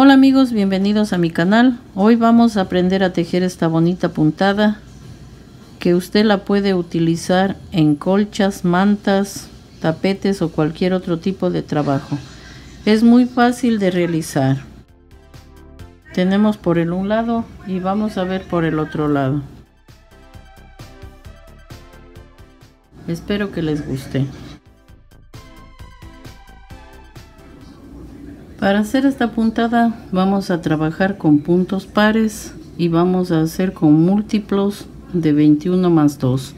Hola amigos, bienvenidos a mi canal. Hoy vamos a aprender a tejer esta bonita puntada que usted la puede utilizar en colchas, mantas, tapetes o cualquier otro tipo de trabajo. Es muy fácil de realizar. Tenemos por el un lado y vamos a ver por el otro lado. Espero que les guste. Para hacer esta puntada vamos a trabajar con puntos pares y vamos a hacer con múltiplos de 21 más 2.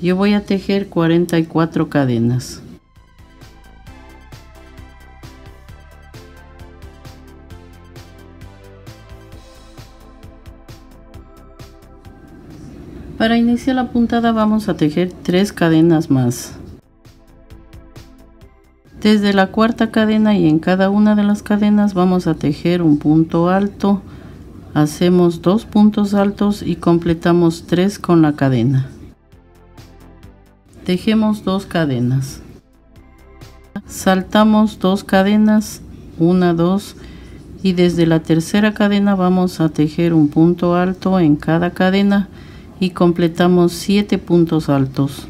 Yo voy a tejer 44 cadenas. Para iniciar la puntada vamos a tejer 3 cadenas más. Desde la cuarta cadena y en cada una de las cadenas vamos a tejer un punto alto, hacemos 2 puntos altos y completamos 3 con la cadena. Tejemos 2 cadenas, saltamos 2 cadenas, 1, 2 y desde la tercera cadena vamos a tejer un punto alto en cada cadena y completamos 7 puntos altos.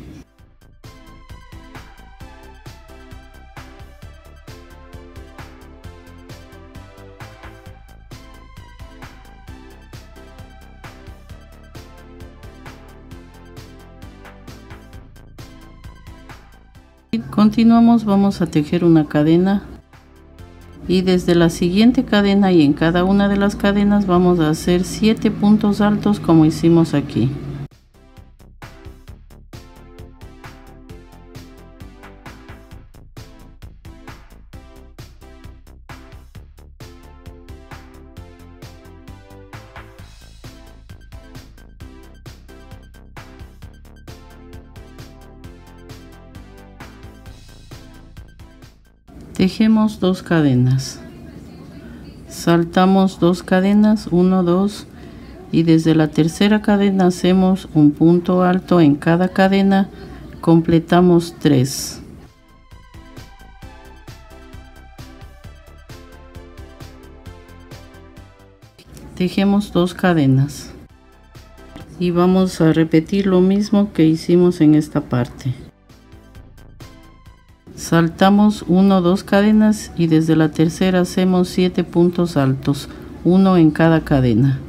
Continuamos, vamos a tejer una cadena y desde la siguiente cadena y en cada una de las cadenas vamos a hacer 7 puntos altos como hicimos aquí. Tejemos 2 cadenas, saltamos 2 cadenas, 1, 2 y desde la tercera cadena hacemos un punto alto en cada cadena, completamos 3. Tejemos 2 cadenas y vamos a repetir lo mismo que hicimos en esta parte. Saltamos 1, 2 cadenas y desde la tercera hacemos 7 puntos altos, 1 en cada cadena.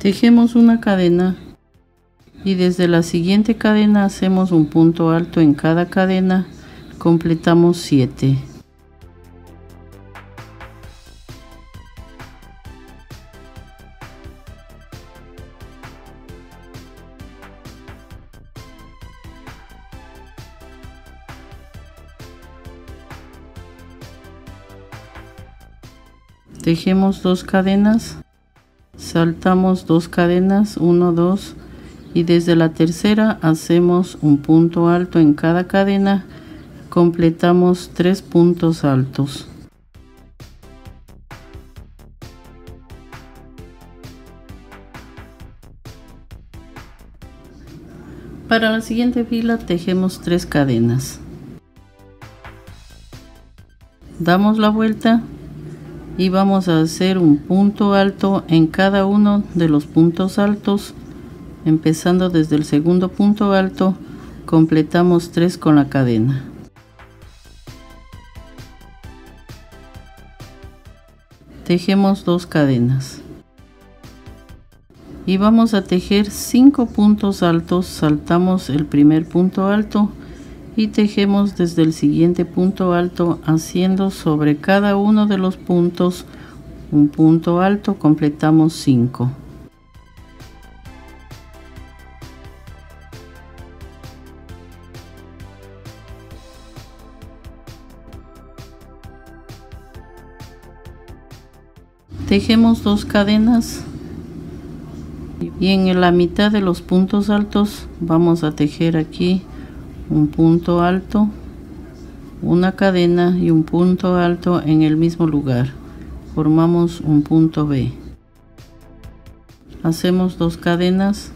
Tejemos una cadena. Y desde la siguiente cadena hacemos un punto alto en cada cadena, completamos 7. Tejemos 2 cadenas, saltamos 2 cadenas, 1, 2. Y desde la tercera hacemos un punto alto en cada cadena, completamos 3 puntos altos. Para la siguiente fila tejemos 3 cadenas. Damos la vuelta y vamos a hacer un punto alto en cada uno de los puntos altos. Empezando desde el segundo punto alto, completamos 3 con la cadena. Tejemos 2 cadenas. Y vamos a tejer 5 puntos altos, saltamos el primer punto alto y tejemos desde el siguiente punto alto, haciendo sobre cada uno de los puntos un punto alto, completamos 5. Tejemos 2 cadenas y en la mitad de los puntos altos vamos a tejer aquí un punto alto una cadena y un punto alto en el mismo lugar. Formamos un punto B. Hacemos dos cadenas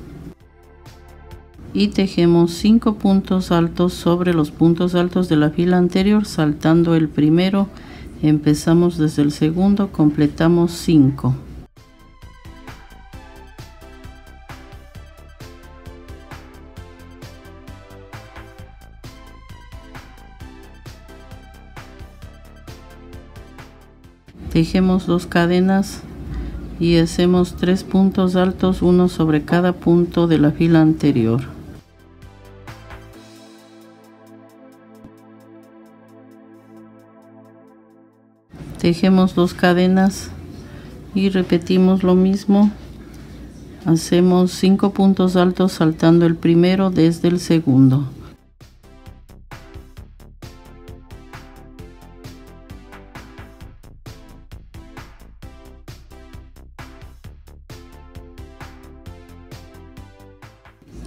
y tejemos 5 puntos altos sobre los puntos altos de la fila anterior, saltando el primero. Empezamos desde el segundo, completamos 5. Tejemos dos cadenas y hacemos 3 puntos altos, uno sobre cada punto de la fila anterior. Tejemos dos cadenas y repetimos lo mismo. Hacemos 5 puntos altos saltando el primero desde el segundo.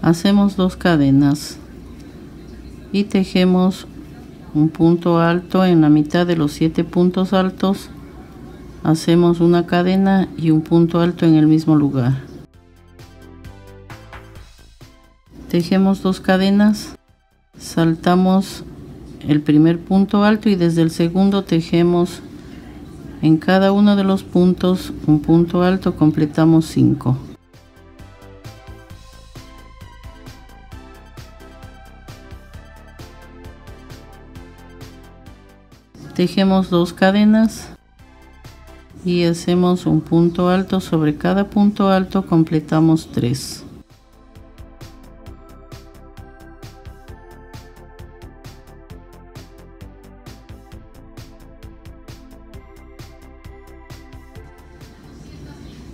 Hacemos dos cadenas y tejemos un punto alto en la mitad de los 7 puntos altos. Hacemos una cadena y un punto alto en el mismo lugar. Tejemos dos cadenas, saltamos el primer punto alto y desde el segundo tejemos en cada uno de los puntos un punto alto, completamos 5. Tejemos dos cadenas y hacemos un punto alto sobre cada punto alto, completamos 3.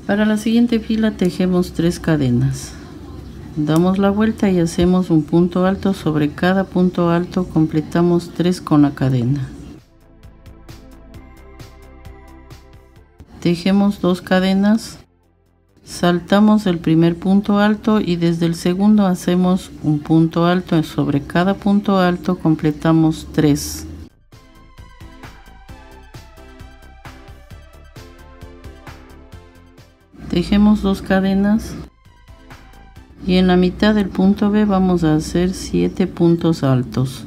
Para la siguiente fila tejemos 3 cadenas. Damos la vuelta y hacemos un punto alto sobre cada punto alto, completamos 3 con la cadena. Tejemos dos cadenas, saltamos el primer punto alto y desde el segundo hacemos un punto alto sobre cada punto alto, completamos 3. Tejemos dos cadenas y en la mitad del punto B vamos a hacer 7 puntos altos.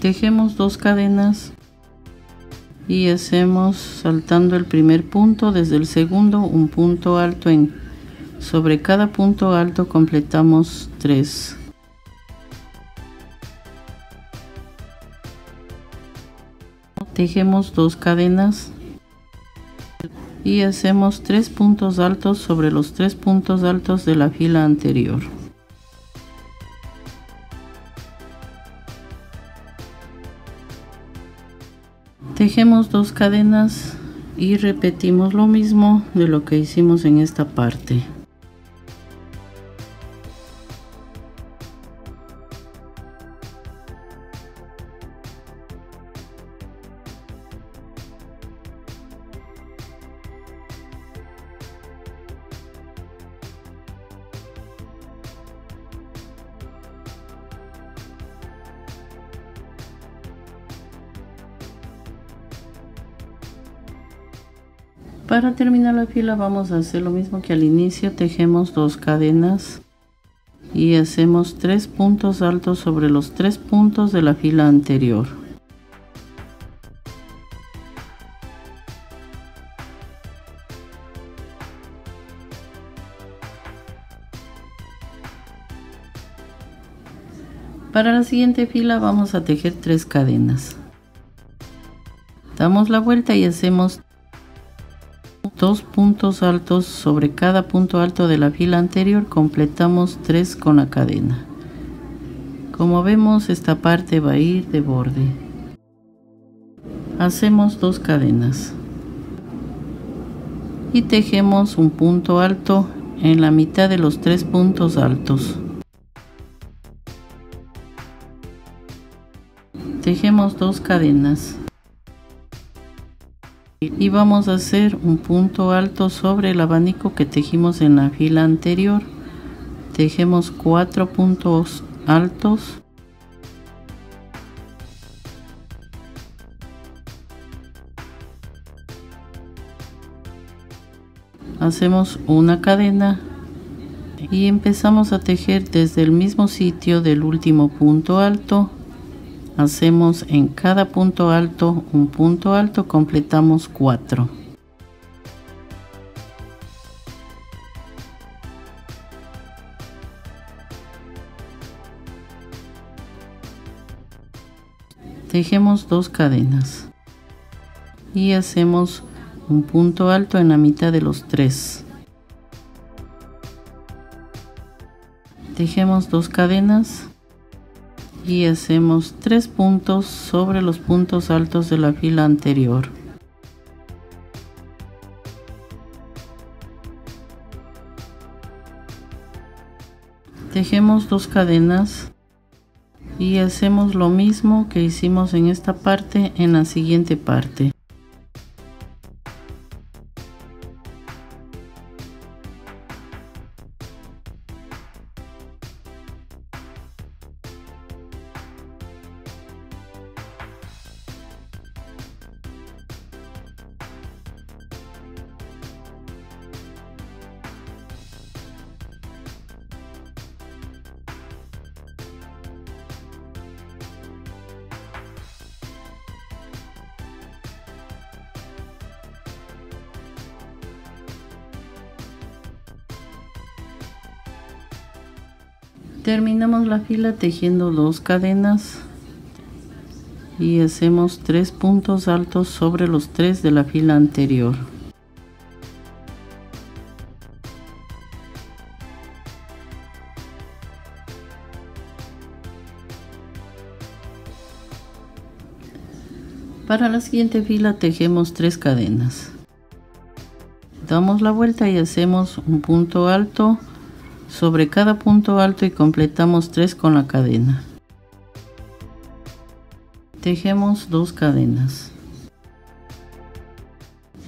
Tejemos dos cadenas y hacemos, saltando el primer punto, desde el segundo un punto alto sobre cada punto alto, completamos 3. Tejemos dos cadenas y hacemos 3 puntos altos sobre los 3 puntos altos de la fila anterior. Tejemos dos cadenas y repetimos lo mismo de lo que hicimos en esta parte. Para terminar la fila vamos a hacer lo mismo que al inicio. Tejemos dos cadenas y hacemos 3 puntos altos sobre los 3 puntos de la fila anterior. Para la siguiente fila vamos a tejer 3 cadenas. Damos la vuelta y hacemos 2 puntos altos sobre cada punto alto de la fila anterior, completamos 3 con la cadena. Como vemos, esta parte va a ir de borde. Hacemos 2 cadenas y tejemos un punto alto en la mitad de los 3 puntos altos. tejemos 2 cadenas y vamos a hacer un punto alto sobre el abanico que tejimos en la fila anterior. Tejemos 4 puntos altos . Hacemos una cadena y empezamos a tejer desde el mismo sitio del último punto alto. Hacemos en cada punto alto un punto alto, completamos 4. Tejemos 2 cadenas y hacemos un punto alto en la mitad de los 3. Tejemos 2 cadenas y hacemos 3 puntos sobre los puntos altos de la fila anterior. Tejemos 2 cadenas y hacemos lo mismo que hicimos en esta parte en la siguiente parte. Terminamos la fila tejiendo 2 cadenas y hacemos 3 puntos altos sobre los 3 de la fila anterior. Para la siguiente fila tejemos 3 cadenas. Damos la vuelta y hacemos un punto alto sobre cada punto alto y completamos 3 con la cadena. Tejemos 2 cadenas.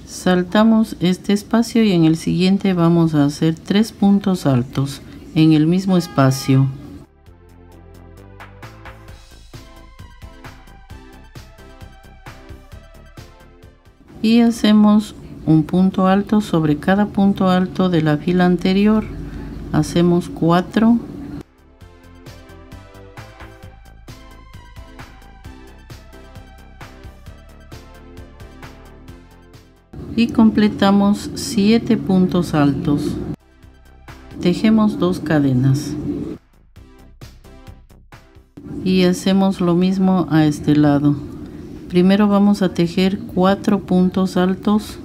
Saltamos este espacio y en el siguiente vamos a hacer 3 puntos altos en el mismo espacio. Y hacemos un punto alto sobre cada punto alto de la fila anterior. Hacemos 4 y completamos 7 puntos altos. Tejemos 2 cadenas y hacemos lo mismo a este lado. Primero vamos a tejer 4 puntos altos.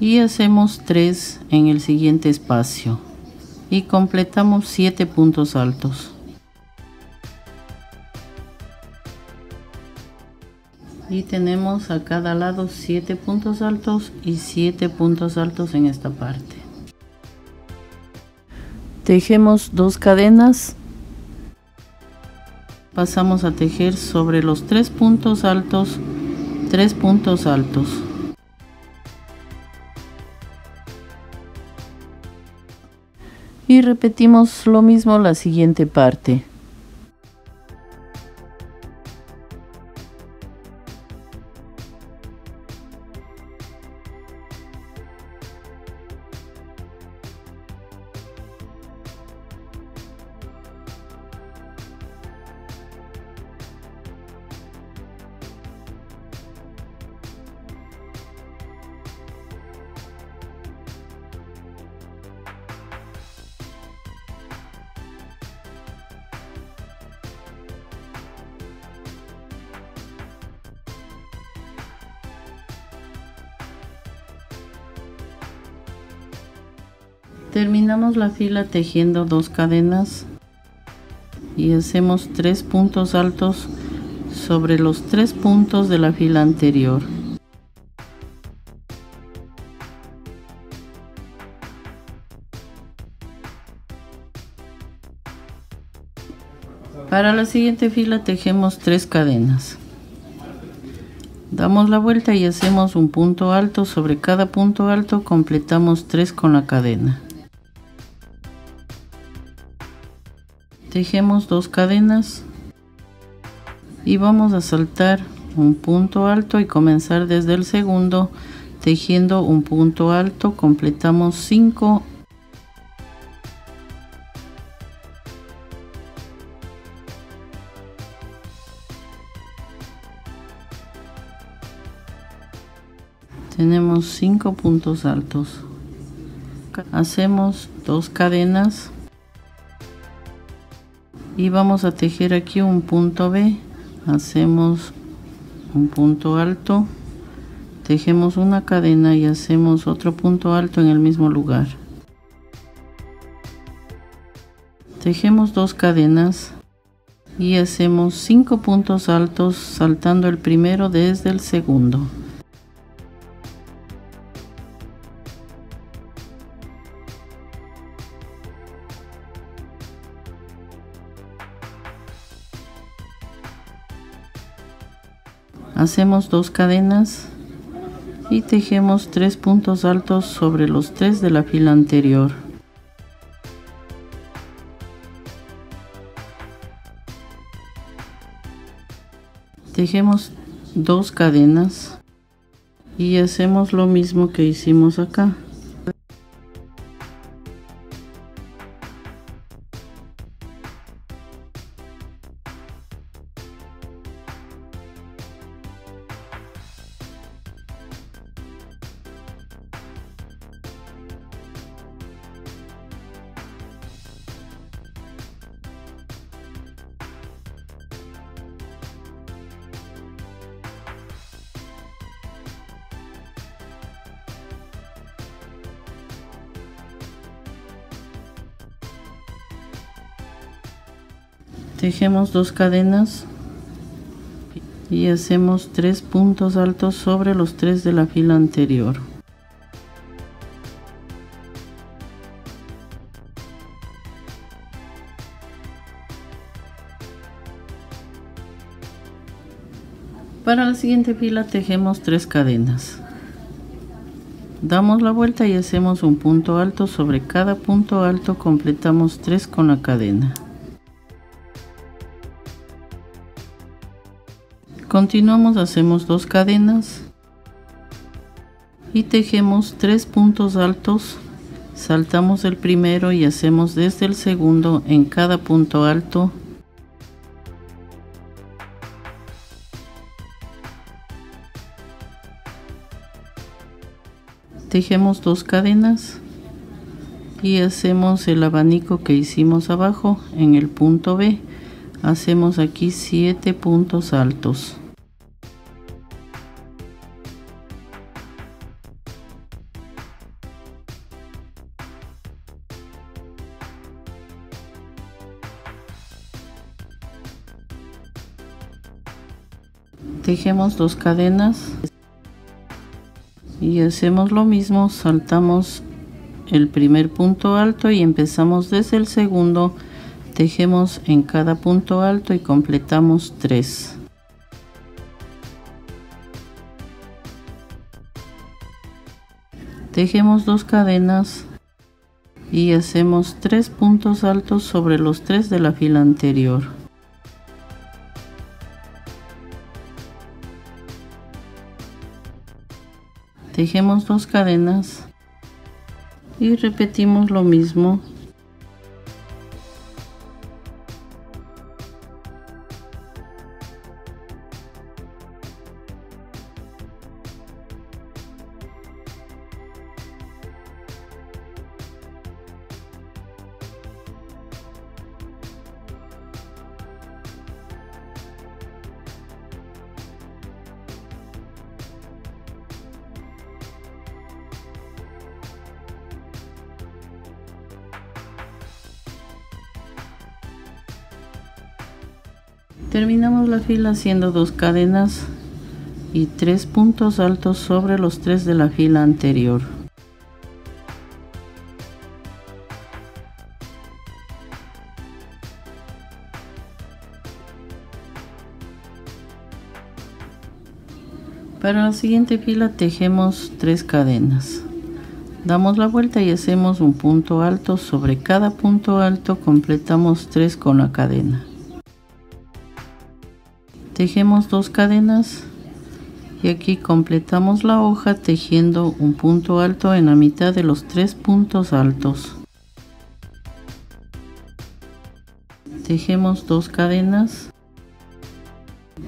Y hacemos 3 en el siguiente espacio y completamos 7 puntos altos. Y tenemos a cada lado 7 puntos altos y 7 puntos altos en esta parte. Tejemos 2 cadenas. Pasamos a tejer sobre los 3 puntos altos, 3 puntos altos. Y repetimos lo mismo la siguiente parte. Terminamos la fila tejiendo 2 cadenas y hacemos 3 puntos altos sobre los tres puntos de la fila anterior. Para la siguiente fila tejemos 3 cadenas. Damos la vuelta y hacemos un punto alto. Sobre cada punto alto completamos 3 con la cadena. Tejemos 2 cadenas y vamos a saltar un punto alto y comenzar desde el segundo tejiendo un punto alto. Completamos 5. Tenemos 5 puntos altos. Hacemos 2 cadenas y vamos a tejer aquí un punto B. Hacemos un punto alto, tejemos una cadena y hacemos otro punto alto en el mismo lugar. Tejemos 2 cadenas y hacemos 5 puntos altos saltando el primero desde el segundo. Hacemos 2 cadenas y tejemos 3 puntos altos sobre los 3 de la fila anterior. Tejemos 2 cadenas y hacemos lo mismo que hicimos acá. Tejemos 2 cadenas y hacemos 3 puntos altos sobre los 3 de la fila anterior. Para la siguiente fila tejemos 3 cadenas. Damos la vuelta y hacemos un punto alto. Sobre cada punto alto completamos 3 con la cadena. Continuamos, hacemos 2 cadenas y tejemos 3 puntos altos, saltamos el primero y hacemos desde el segundo en cada punto alto. Tejemos 2 cadenas y hacemos el abanico que hicimos abajo en el punto B. Hacemos aquí 7 puntos altos. Tejemos 2 cadenas y hacemos lo mismo, saltamos el primer punto alto y empezamos desde el segundo. Tejemos en cada punto alto y completamos 3. Tejemos 2 cadenas y hacemos 3 puntos altos sobre los 3 de la fila anterior. Tejemos 2 cadenas y repetimos lo mismo. Terminamos la fila haciendo dos cadenas y tres puntos altos sobre los tres de la fila anterior. Para la siguiente fila tejemos tres cadenas. Damos la vuelta y hacemos un punto alto. Sobre cada punto alto completamos tres con la cadena. Tejemos dos cadenas y aquí completamos la hoja tejiendo un punto alto en la mitad de los tres puntos altos. Tejemos dos cadenas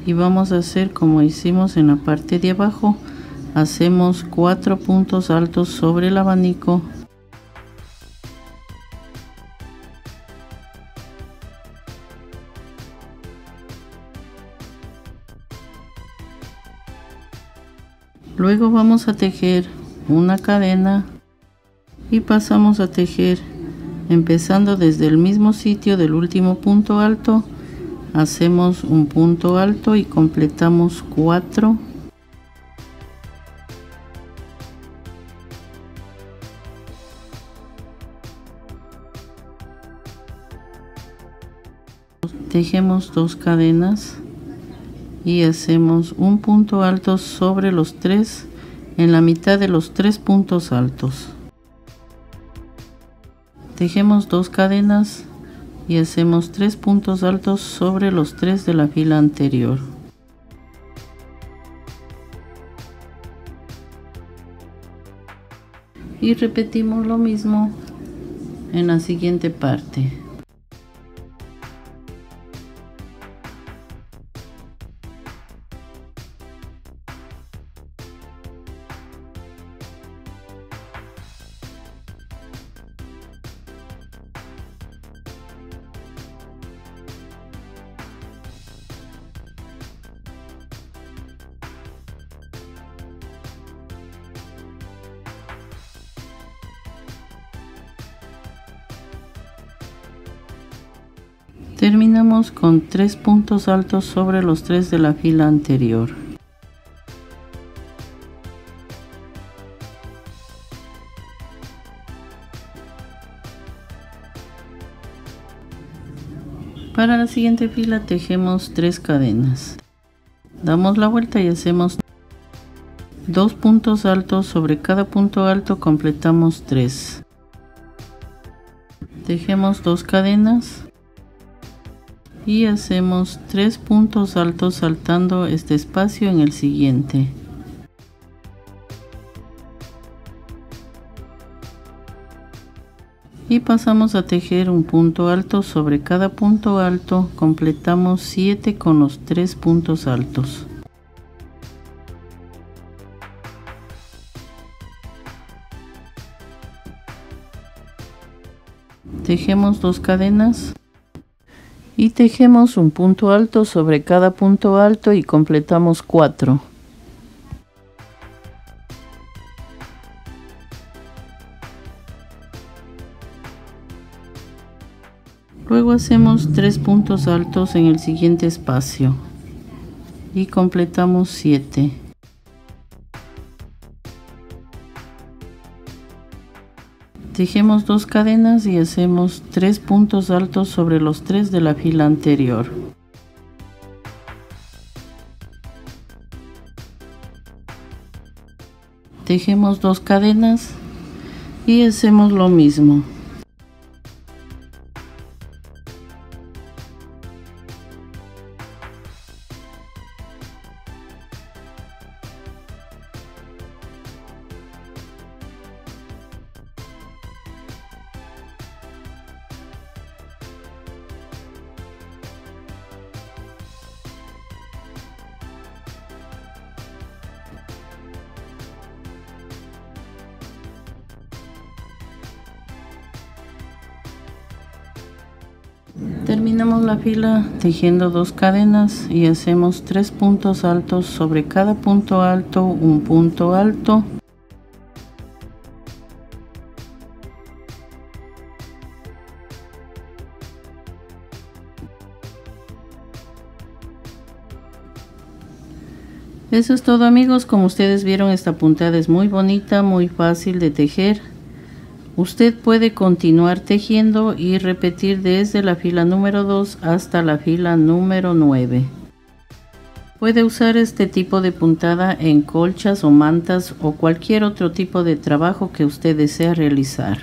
y vamos a hacer como hicimos en la parte de abajo. Hacemos cuatro puntos altos sobre el abanico. Luego vamos a tejer una cadena y pasamos a tejer empezando desde el mismo sitio del último punto alto. Hacemos un punto alto y completamos 4. Tejemos dos cadenas y hacemos un punto alto sobre los tres en la mitad de los tres puntos altos. Tejemos dos cadenas y hacemos tres puntos altos sobre los tres de la fila anterior. Y repetimos lo mismo en la siguiente parte. Terminamos con tres puntos altos sobre los tres de la fila anterior. Para la siguiente fila tejemos tres cadenas. Damos la vuelta y hacemos dos puntos altos sobre cada punto alto, completamos 3. Tejemos dos cadenas y hacemos tres puntos altos saltando este espacio en el siguiente. Y pasamos a tejer un punto alto sobre cada punto alto, completamos 7 con los tres puntos altos. Tejemos dos cadenas y tejemos un punto alto sobre cada punto alto y completamos 4. Luego hacemos 3 puntos altos en el siguiente espacio y completamos 7. Tejemos dos cadenas y hacemos tres puntos altos sobre los tres de la fila anterior. Tejemos dos cadenas y hacemos lo mismo. Terminamos la fila tejiendo dos cadenas y hacemos tres puntos altos sobre cada punto alto, un punto alto. Eso es todo, amigos. Como ustedes vieron, esta puntada es muy bonita, muy fácil de tejer. Usted puede continuar tejiendo y repetir desde la fila número 2 hasta la fila número 9. Puede usar este tipo de puntada en colchas o mantas o cualquier otro tipo de trabajo que usted desea realizar.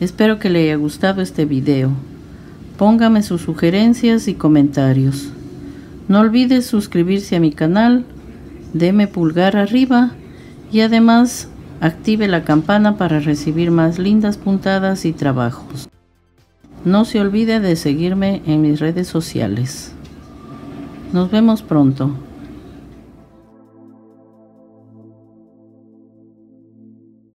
Espero que le haya gustado este video. Póngame sus sugerencias y comentarios. No olvides suscribirse a mi canal, deme pulgar arriba y además active la campana para recibir más lindas puntadas y trabajos. No se olvide de seguirme en mis redes sociales. Nos vemos pronto.